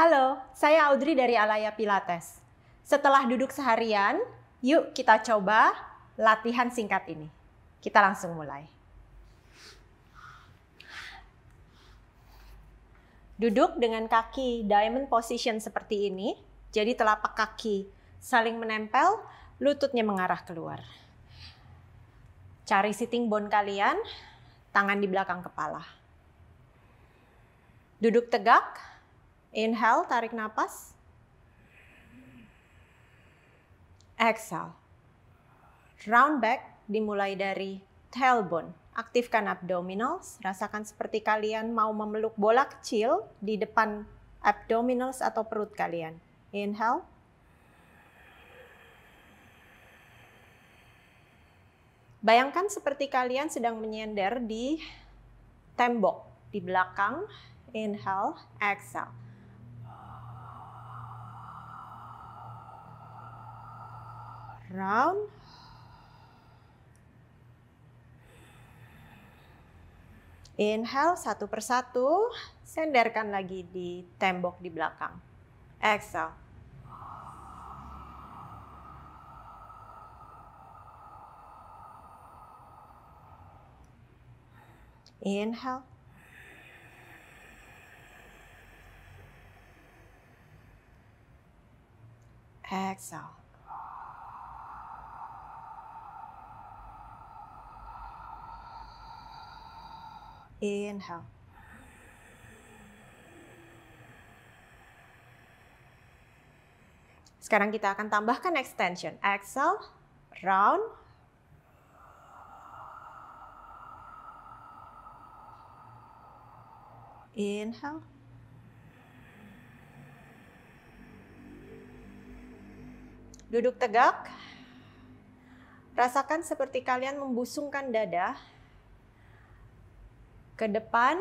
Halo, saya Audri dari Alaya Pilates. Setelah duduk seharian, yuk kita coba latihan singkat ini. Kita langsung mulai. Duduk dengan kaki diamond position seperti ini. Jadi telapak kaki saling menempel, lututnya mengarah keluar. Cari sitting bone kalian, tangan di belakang kepala. Duduk tegak. Inhale, tarik napas. Exhale. Round back dimulai dari tailbone. Aktifkan abdominals. Rasakan seperti kalian mau memeluk bola kecil di depan abdominals atau perut kalian. Inhale. Bayangkan seperti kalian sedang menyender di tembok di belakang. Inhale, exhale. Round. Inhale, satu persatu. Senderkan lagi di tembok di belakang. Exhale. Inhale. Exhale. Inhale. Sekarang kita akan tambahkan extension. Exhale, round. Inhale. Duduk tegak. Rasakan seperti kalian membusungkan dada ke depan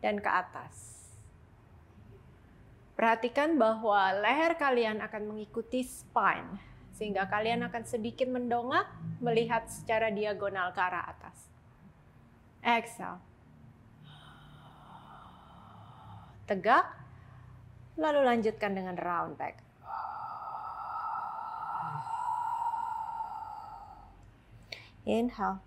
dan ke atas. Perhatikan bahwa leher kalian akan mengikuti spine, sehingga kalian akan sedikit mendongak melihat secara diagonal ke arah atas. Exhale. Tegak, lalu lanjutkan dengan round back. Inhale.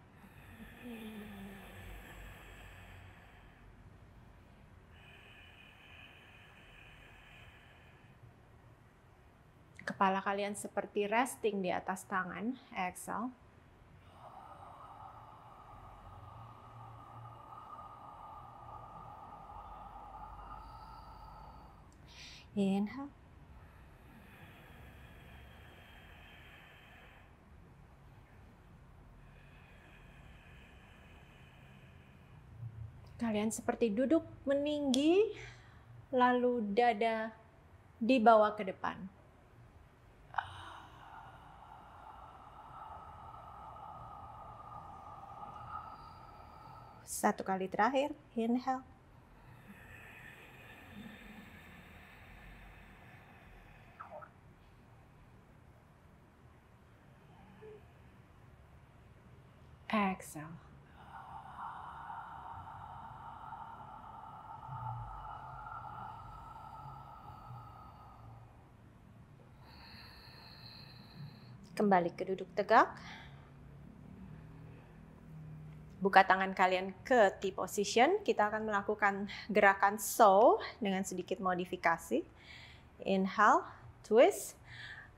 Kepala kalian seperti resting di atas tangan. Exhale. Inhale. Kalian seperti duduk meninggi, lalu dada dibawa ke depan. Satu kali terakhir, inhale. Exhale. Kembali ke duduk tegak. Buka tangan kalian ke T position. Kita akan melakukan gerakan sow dengan sedikit modifikasi. Inhale, twist.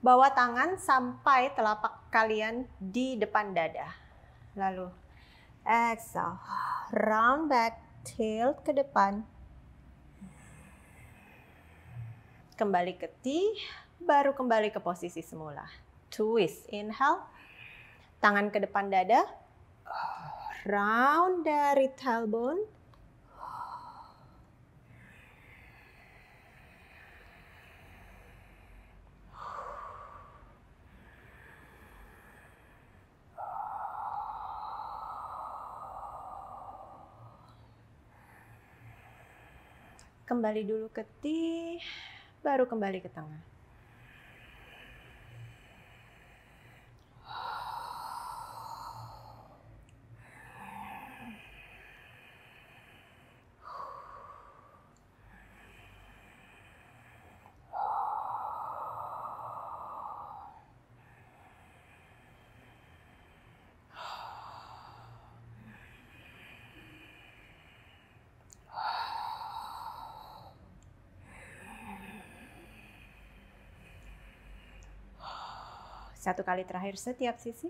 Bawa tangan sampai telapak kalian di depan dada. Lalu exhale, round back, tilt ke depan. Kembali ke T, baru kembali ke posisi semula. Twist, inhale. Tangan ke depan dada. Round dari tailbone. Kembali dulu ke T, baru kembali ke tengah. Satu kali terakhir setiap sisi.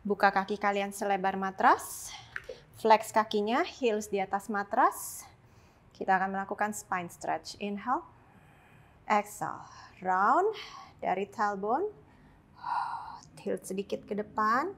Buka kaki kalian selebar matras, flex kakinya, heels di atas matras. Kita akan melakukan spine stretch. Inhale, exhale, round dari tailbone, tilt sedikit ke depan.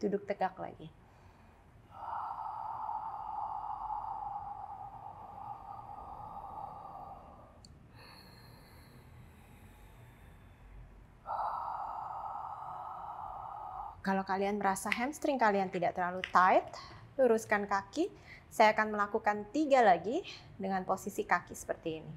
Duduk tegak lagi. Kalau kalian merasa hamstring kalian tidak terlalu tight, luruskan kaki. Saya akan melakukan 3 lagi dengan posisi kaki seperti ini.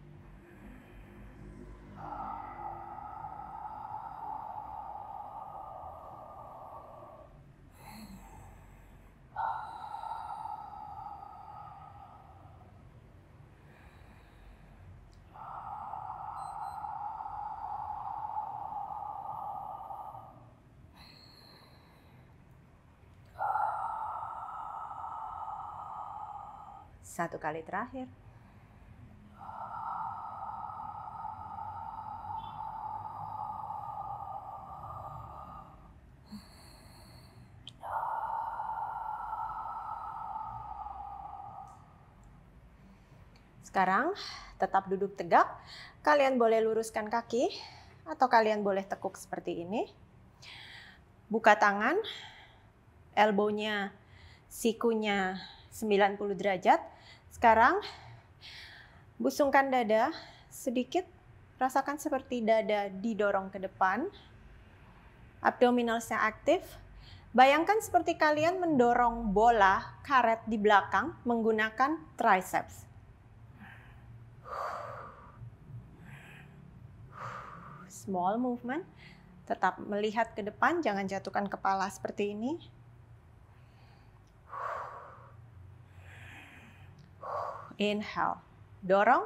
Satu kali terakhir. Sekarang tetap duduk tegak. Kalian boleh luruskan kaki atau kalian boleh tekuk seperti ini. Buka tangan, elbownya, sikunya 90 derajat. Sekarang busungkan dada sedikit, rasakan seperti dada didorong ke depan, abdominalsnya aktif. Bayangkan seperti kalian mendorong bola karet di belakang menggunakan triceps. Small movement, tetap melihat ke depan, jangan jatuhkan kepala seperti ini. Inhale, dorong.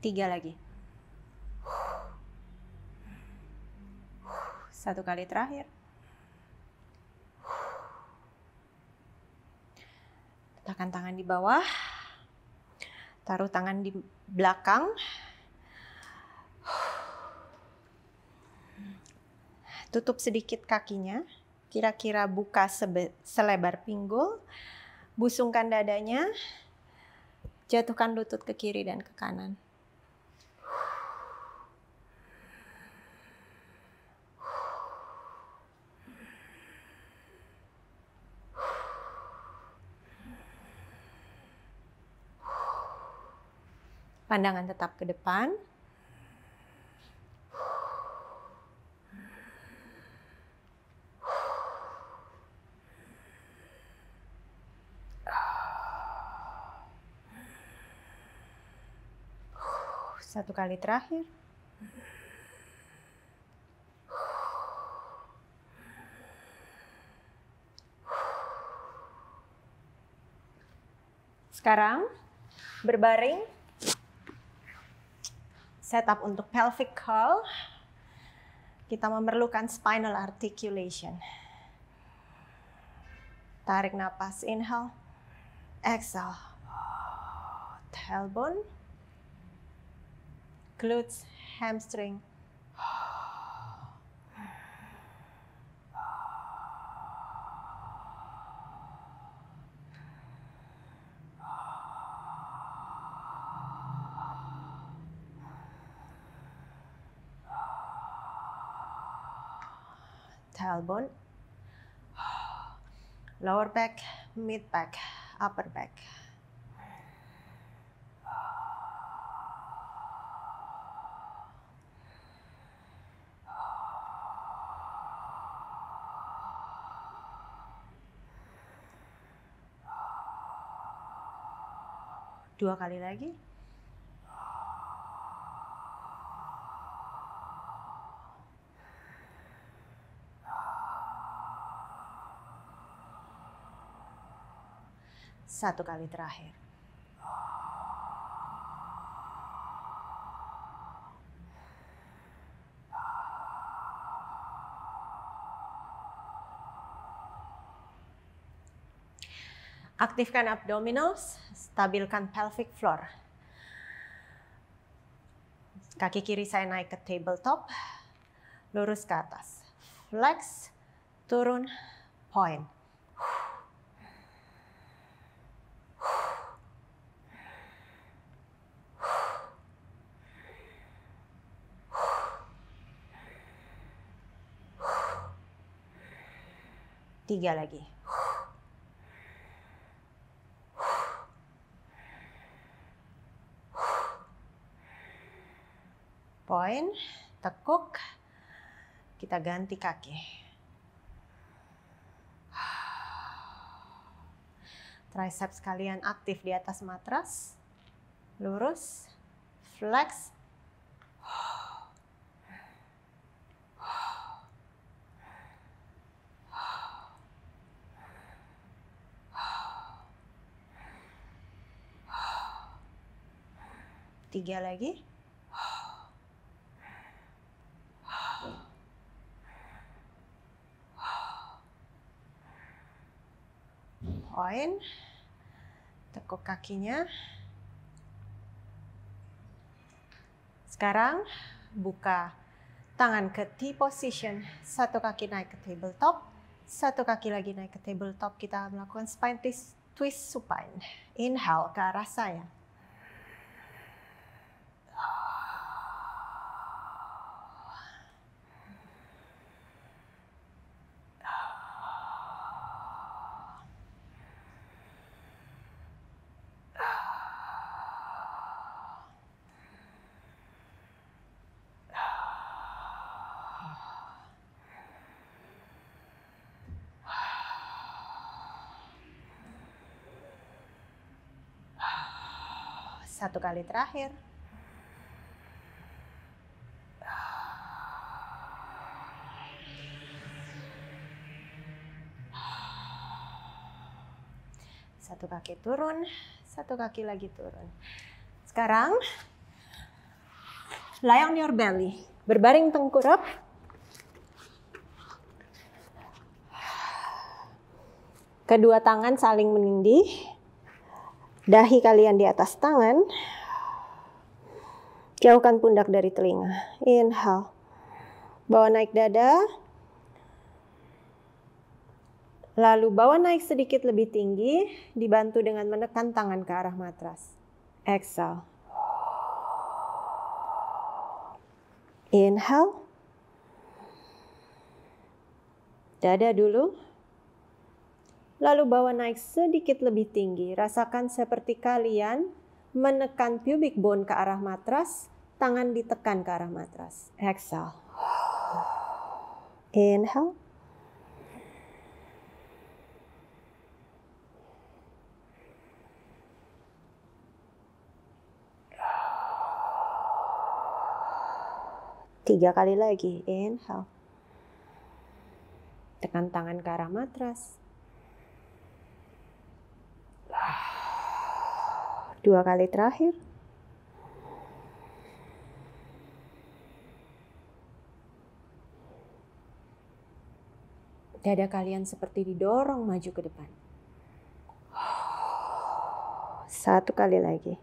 Tiga lagi. Satu kali terakhir. Letakkan tangan di bawah. Taruh tangan di belakang. Tutup sedikit kakinya, kira-kira buka selebar pinggul, busungkan dadanya, jatuhkan lutut ke kiri dan ke kanan. Pandangan tetap ke depan. Satu kali terakhir. Sekarang berbaring, setup untuk pelvic curl. Kita memerlukan spinal articulation. Tarik napas, inhale, exhale, tailbone, glutes, hamstring. Tailbone, lower back, mid back, upper back. 2 kali lagi. Satu kali terakhir. Aktifkan abdominals, stabilkan pelvic floor. Kaki kiri saya naik ke tabletop, lurus ke atas. Flex, turun, point. Tiga lagi. Poin, tekuk, kita ganti kaki. Triceps kalian aktif di atas matras, lurus, flex. Tiga lagi. Poin, tekuk kakinya. Sekarang buka tangan ke T position. Satu kaki naik ke tabletop, satu kaki lagi naik ke tabletop. Kita melakukan spine twist supine. Inhale ke arah saya. Satu kali terakhir. Satu kaki turun, satu kaki lagi turun. Sekarang, lie on your belly. Berbaring tengkurap. Kedua tangan saling menindih. Dahi kalian di atas tangan, jauhkan pundak dari telinga. Inhale, bawa naik dada, lalu bawa naik sedikit lebih tinggi, dibantu dengan menekan tangan ke arah matras. Exhale, inhale, dada dulu. Lalu bawa naik sedikit lebih tinggi. Rasakan seperti kalian menekan pubic bone ke arah matras, tangan ditekan ke arah matras. Exhale. Inhale. Tiga kali lagi. Inhale. Tekan tangan ke arah matras. 2 kali terakhir. Dada kalian seperti didorong maju ke depan. 1 kali lagi.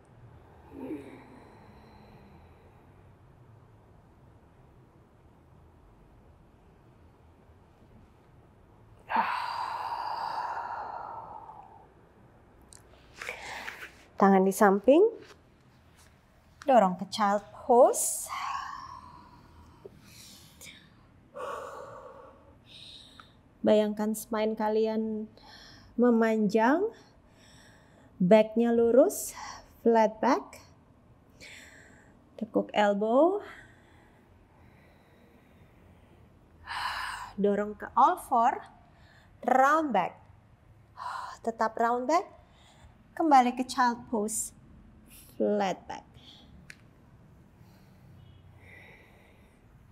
Tangan di samping, dorong ke child pose. Bayangkan spine kalian memanjang, backnya lurus, flat back. Tekuk elbow. Dorong ke all four, round back. Tetap round back. Kembali ke child pose, flat back.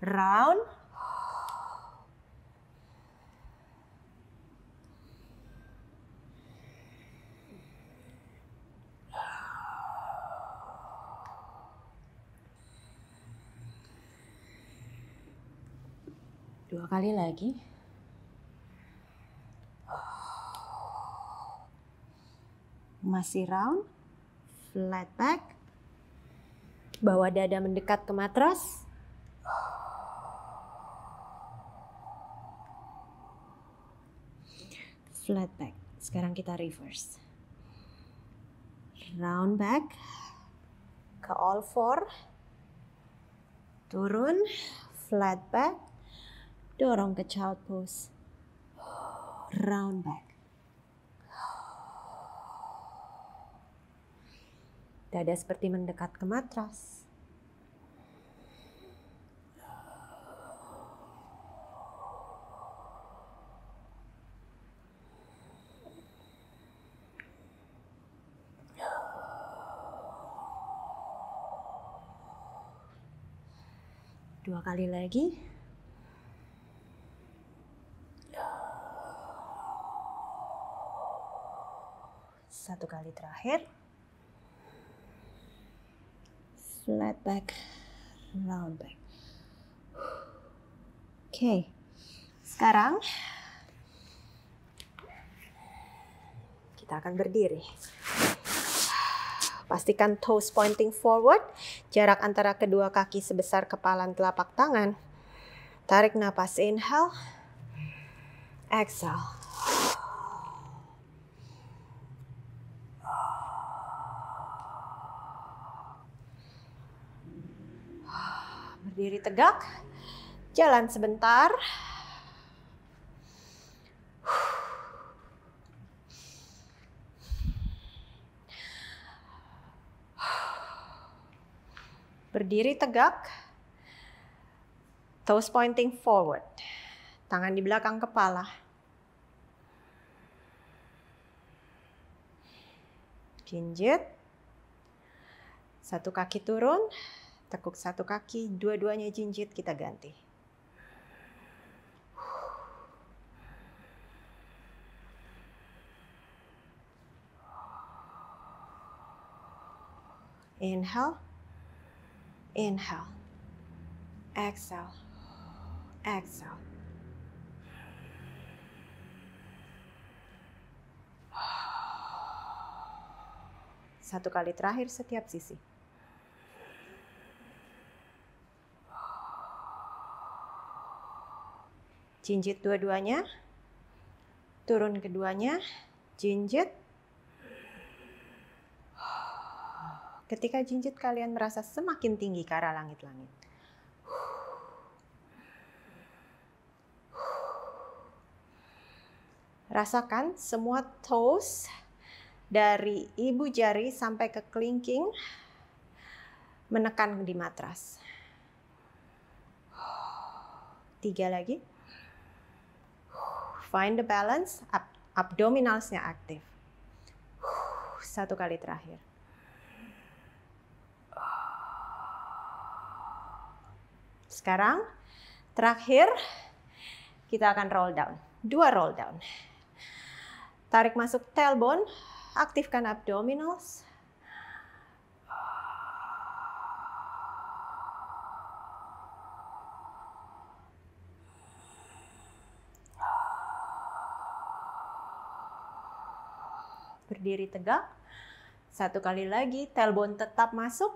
Round. Dua kali lagi. Masih round. Flat back. Bawa dada mendekat ke matras. Flat back. Sekarang kita reverse. Round back. Ke all four. Turun. Flat back. Dorong ke child pose. Round back. Dada seperti mendekat ke matras. Dua kali lagi. Satu kali terakhir. Flat back, round back. Oke, sekarang kita akan berdiri. Pastikan toes pointing forward, jarak antara kedua kaki sebesar kepalan telapak tangan. Tarik napas, inhale, exhale. Berdiri tegak, jalan sebentar. Berdiri tegak, toes pointing forward, tangan di belakang kepala. Jinjit, satu kaki turun. Tekuk satu kaki, dua-duanya jinjit, kita ganti. Inhale, inhale, exhale, exhale. Satu kali terakhir setiap sisi. Jinjit dua-duanya, turun keduanya, jinjit. Ketika jinjit, kalian merasa semakin tinggi ke arah langit-langit. Rasakan semua toes dari ibu jari sampai ke kelingking menekan di matras. Tiga lagi. Find the balance, abdominalsnya aktif. Satu kali terakhir. Sekarang, terakhir, kita akan roll down. Dua roll down. Tarik masuk tailbone, aktifkan abdominals. Berdiri tegak, satu kali lagi, tailbone tetap masuk.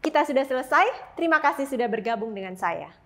Kita sudah selesai, terima kasih sudah bergabung dengan saya.